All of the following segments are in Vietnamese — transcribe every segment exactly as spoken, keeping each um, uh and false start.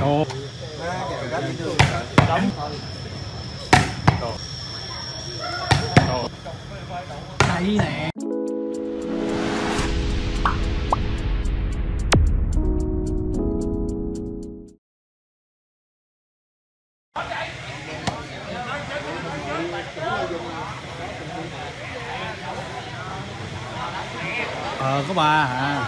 Đồ. Đây nè. Ờ có ba hả?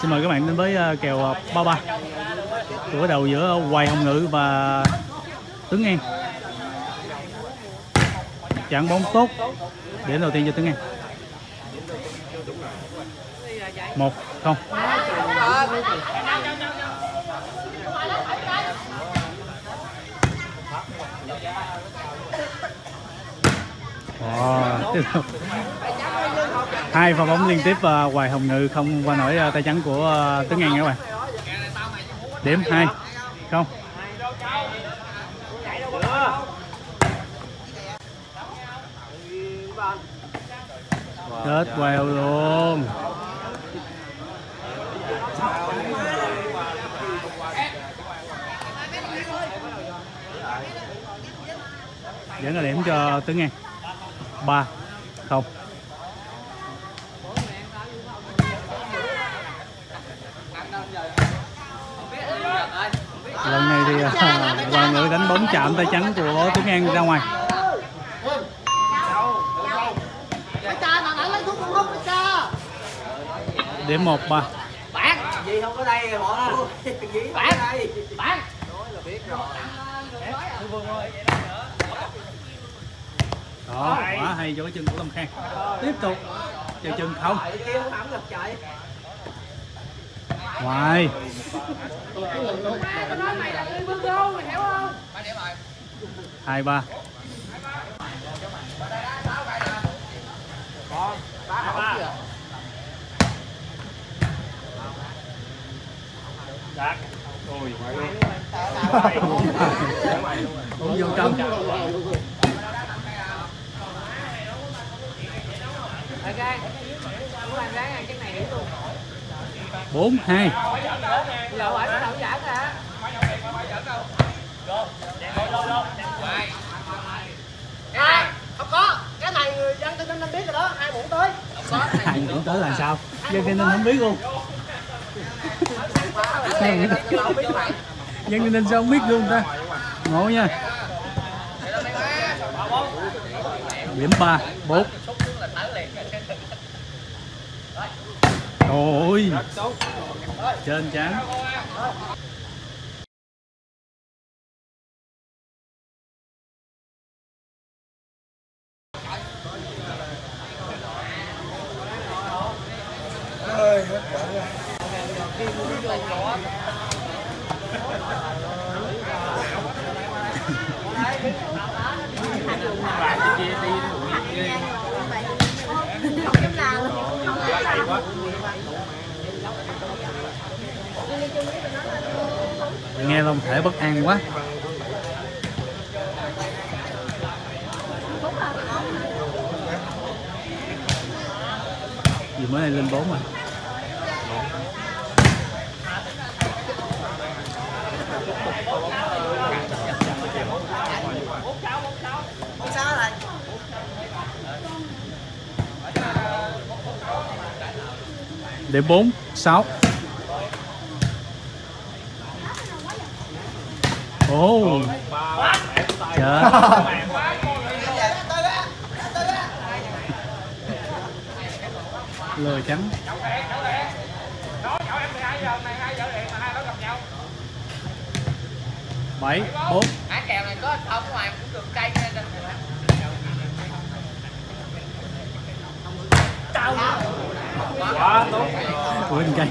Xin mời các bạn đến với kèo ba ba của đầu giữa Hoài Hồng Ngự và Tuấn An. Chặn bóng tốt, điểm đầu tiên cho Tuấn An. Một không. Wow. Hai pha bóng liên tiếp và Hoài Hồng Ngự không qua nổi tay trắng của Tuấn An các bạn. Điểm hai không. Chết quèo luôn. Vẫn là điểm cho Tuấn An. Ba không. Lần này thì Hoài Ngự đánh bóng chạm tay trắng của Tuấn An ra ngoài. Điểm một ba. Bạn gì không có đây họ gì bạn đây bạn nói là biết rồi. Đó, quá hay cho cái chân của Lâm Khang. Tiếp tục chờ chân không. Hoài. Hai ba. Đạt. Ôi. Không vô trong. Bốn hai. Không có, cái này dân tin anh biết rồi đó, hai muỗng tới. Hai muỗng tới là sao? Dân tin anh không biết luôn. Dân tin anh sao không biết luôn ta? Ngộ nha. Điểm ba bốn. Ôi trên trán nghe không thể bất an quá. Vì mới này lên bốn mà. Để bốn sáu. Ồ, trời. Lười trắng. Bảy bốn. Kèo này có thông ngoài cũng được cây nên. Quên cây.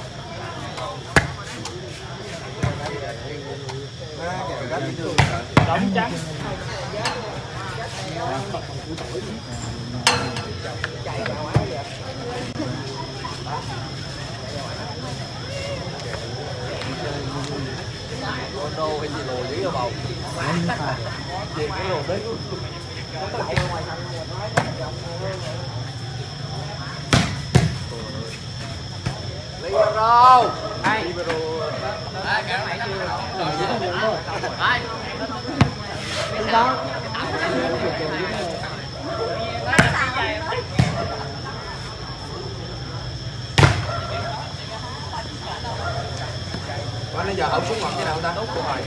Trắng. Đồ hay gì đồ dưới bầu. Cái đồ đấy. Libero. Đây. Libero. Đây cái này chưa. Đây. Đó. Quá nãy giờ không xuống ngọn cái nào ta đốt của rồi.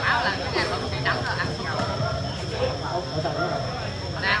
Báo là cái này không bị đắng rồi ăn nhau. Đang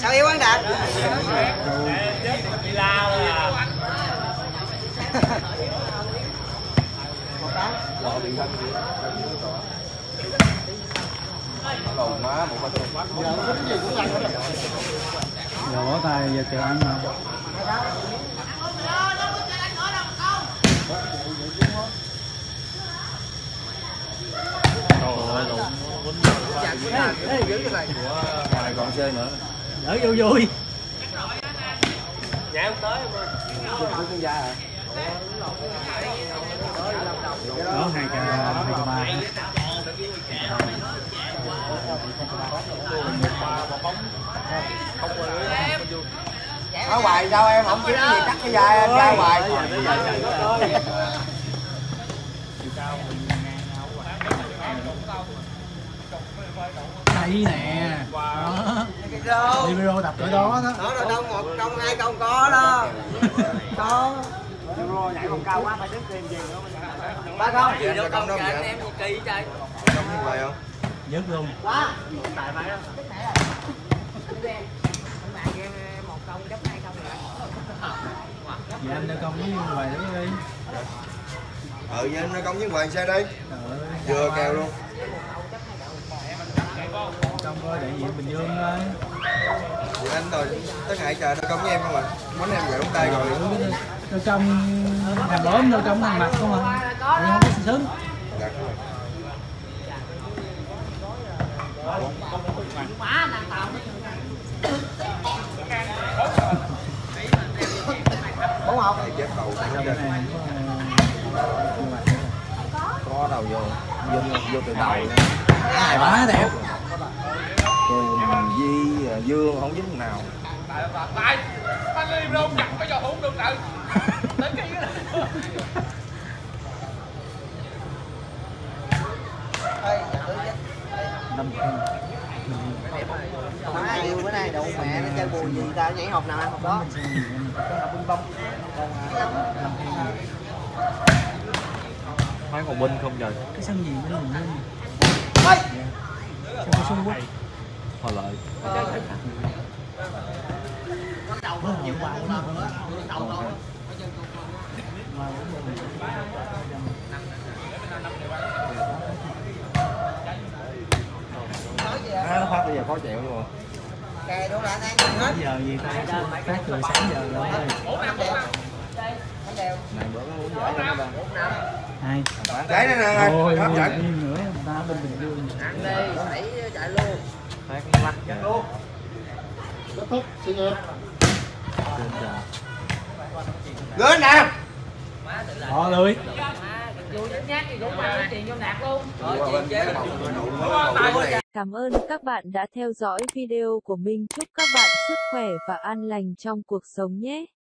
Sao yêu anh Đạt? Đi lao là bỏ tay giờ chờ anh mà. Hoài còn chơi nữa. Đỡ vô vui. Dạ không tới đó hai cà hai cà ba. Ở ngoài sao em không kiếm gì cắt cái dài em ra ngoài. Đây nè. Đó. Libero đập ở đó đó. Đó rồi đâu một công hai công có đó. Đó. Libero nhảy không cao quá phải đứng tìm gì nữa. Ba không gì đâu công đâu anh em một kỳ chơi. Không phải không? Nhất luôn. Quá. Tại phải đó. Các bạn em một công chấp hai công rồi. Vậy anh đưa công với Hoài đi. Ừ vậy anh đưa công với Hoài xe đi. Vừa kèo luôn. Công ơi, đại diện Bình Dương ơi. Vậy anh rồi, tất hại chờ nó công với em không ạ? Món em gửi tay rồi. Nó trong hàng lõm, nó trong hàng mặt không ạ? Nó không có sự sướng. Dạ. Bốn học thì chết cầu không được. Có đầu vô, vô vô từ đầu. Ai quá đẹp. Còn Di Dương không dính nào. Tại tại anh Libero chặt bây giờ không được tự. Tới cái đó. Đây, năm bữa nay đậu mẹ nó chơi bùi gì ta nhảy hộp nào ăn hộp đó. Khoan còn binh không trời. Cái sân gì nó mình lên. Ôi. Sân Trung Quốc. Hồi lợi. Nó phát bây giờ khó chịu luôn. Kè đủ là anh ăn hết. Giờ gì ta phát từ sáng giờ rồi. Này bữa có uống giải không ba? Hai. Đấy nè nè. Ôi, nữa ta bên Bình Dương. Ăn đi, phải chạy luôn. Mặt luôn. Kết thúc, xin ơn. Gửi nè. Bỏ lưới. Cảm ơn các bạn đã theo dõi video của mình. Chúc các bạn sức khỏe và an lành trong cuộc sống nhé.